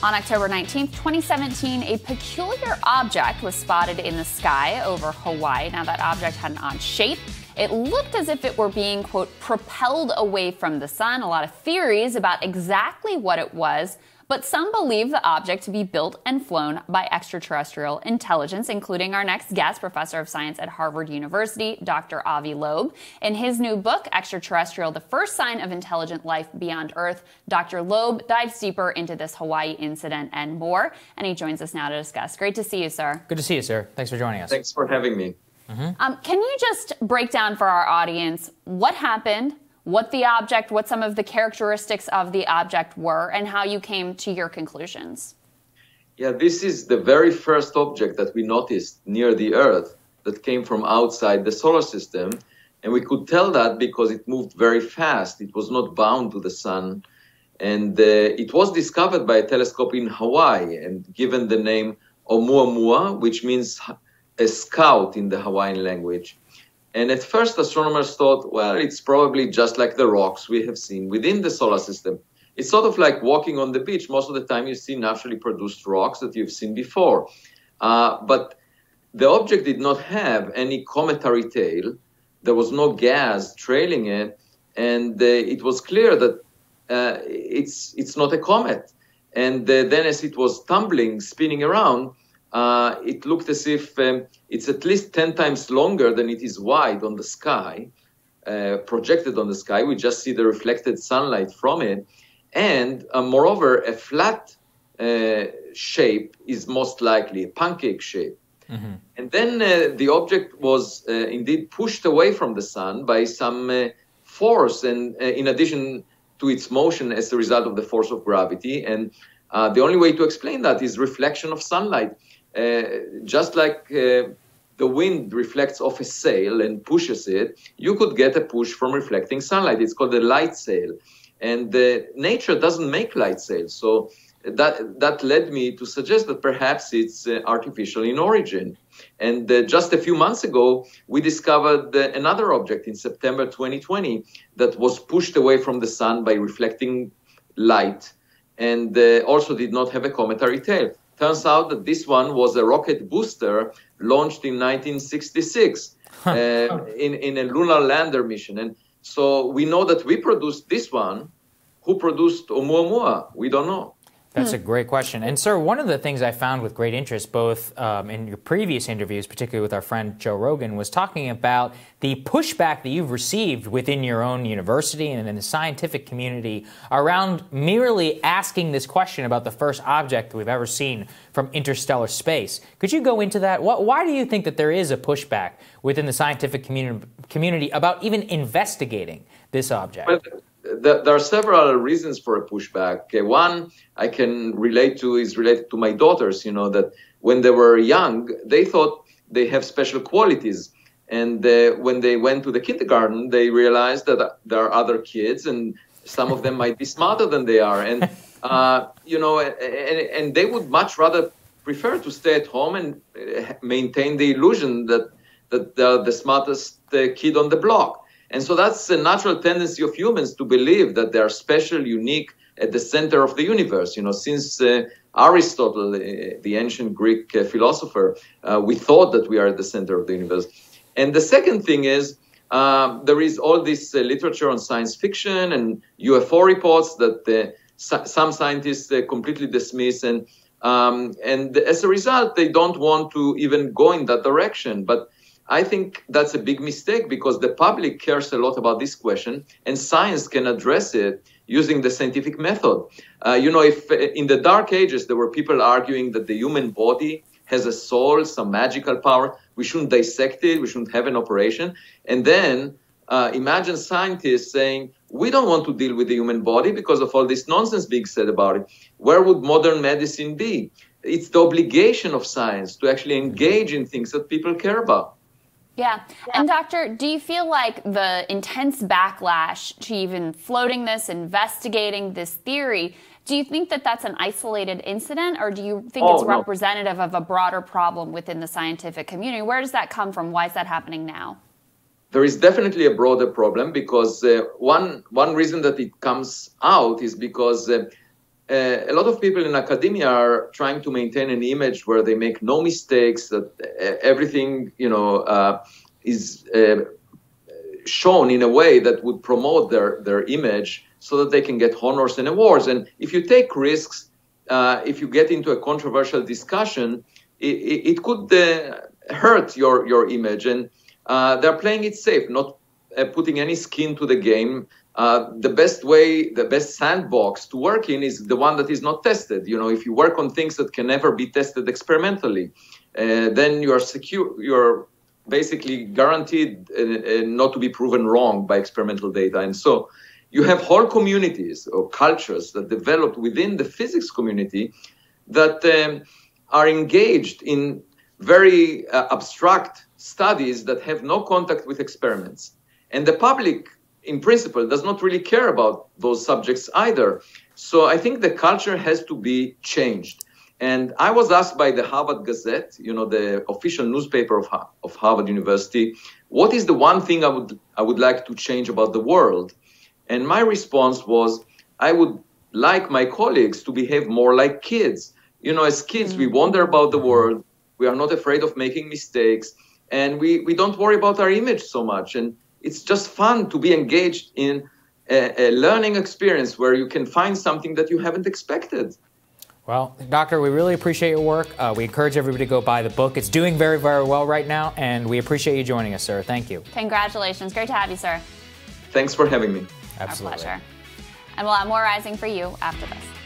On October 19th, 2017, a peculiar object was spotted in the sky over Hawaii. Now, that object had an odd shape. It looked as if it were being, quote, propelled away from the sun. A lot of theories about exactly what it was, but some believe the object to be built and flown by extraterrestrial intelligence, including our next guest, professor of science at Harvard University, Dr. Avi Loeb. In his new book, Extraterrestrial, The First Sign of Intelligent Life Beyond Earth, Dr. Loeb dives deeper into this Hawaii incident and more, and he joins us now to discuss. Great to see you, sir. Good to see you, sir. Thanks for joining us. Thanks for having me. Can you just break down for our audience what happened, what the object, what some of the characteristics of the object were, and how you came to your conclusions? Yeah, this is the very first object that we noticed near the Earth that came from outside the solar system. And we could tell that because it moved very fast. It was not bound to the sun. And it was discovered by a telescope in Hawaii and given the name Oumuamua, which means a scout in the Hawaiian language. And at first, astronomers thought, well, it's probably just like the rocks we have seen within the solar system. It's sort of like walking on the beach. Most of the time, you see naturally produced rocks that you've seen before. But the object did not have any cometary tail. There was no gas trailing it. And it was clear that it's not a comet. And then as it was tumbling, spinning around, it looked as if it's at least 10 times longer than it is wide on the sky, projected on the sky. We just see the reflected sunlight from it. And moreover, a flat shape is most likely a pancake shape. And then the object was indeed pushed away from the sun by some force, and in addition to its motion as a result of the force of gravity. And the only way to explain that is reflection of sunlight. Just like the wind reflects off a sail and pushes it, you could get a push from reflecting sunlight. It's called a light sail. And nature doesn't make light sails. So that led me to suggest that perhaps it's artificial in origin. And just a few months ago, we discovered another object in September 2020 that was pushed away from the sun by reflecting light and also did not have a cometary tail. Turns out that this one was a rocket booster launched in 1966 in a lunar lander mission. And so we know that we produced this one. Who produced Oumuamua? We don't know. That's a great question. And sir, one of the things I found with great interest, both in your previous interviews, particularly with our friend Joe Rogan, was talking about the pushback that you've received within your own university and in the scientific community around merely asking this question about the first object that we've ever seen from interstellar space. Could you go into that? Why do you think that there is a pushback within the scientific community about even investigating this object? There are several reasons for a pushback. One I can relate to is related to my daughters, you know, that when they were young, they thought they have special qualities. And when they went to the kindergarten, they realized that there are other kids and some of them might be smarter than they are. And, you know, and they would much rather prefer to stay at home and maintain the illusion that they're the smartest kid on the block. And so that's a natural tendency of humans to believe that they are special, unique, at the center of the universe. You know, since Aristotle, the ancient Greek philosopher, we thought that we are at the center of the universe. And the second thing is there is all this literature on science fiction and UFO reports that some scientists completely dismiss. And as a result, they don't want to even go in that direction. But I think that's a big mistake because the public cares a lot about this question and science can address it using the scientific method. You know, if in the Dark Ages, there were people arguing that the human body has a soul, some magical power, we shouldn't dissect it, we shouldn't have an operation. And then imagine scientists saying, we don't want to deal with the human body because of all this nonsense being said about it. Where would modern medicine be? It's the obligation of science to actually engage in things that people care about. Yeah. And Doctor, do you feel like the intense backlash to even floating this, investigating this theory, do you think that that's an isolated incident or do you think it's representative of a broader problem within the scientific community? Where does that come from? Why is that happening now? There is definitely a broader problem because one reason that it comes out is because a lot of people in academia are trying to maintain an image where they make no mistakes, that everything, is shown in a way that would promote their image so that they can get honors and awards. And if you take risks, if you get into a controversial discussion, it could hurt your image. And they're playing it safe, not putting any skin to the game. The best way, the best sandbox to work in is the one that is not tested. You know, if you work on things that can never be tested experimentally, then you are secure. You're basically guaranteed not to be proven wrong by experimental data. And so you have whole communities or cultures that developed within the physics community that are engaged in very abstract studies that have no contact with experiments. And the public, in principle, does not really care about those subjects either. So I think the culture has to be changed. And I was asked by the Harvard Gazette, the official newspaper of Harvard University, what is the one thing I would like to change about the world? And my response was, I would like my colleagues to behave more like kids. As kids, we wonder about the world. We are not afraid of making mistakes. And we don't worry about our image so much. And it's just fun to be engaged in a learning experience where you can find something that you haven't expected. Well, Doctor, we really appreciate your work. We encourage everybody to go buy the book. It's doing very, very well right now, and we appreciate you joining us, sir. Thank you. Congratulations. Great to have you, sir. Thanks for having me. Absolutely. Our pleasure. And we'll have more Rising for you after this.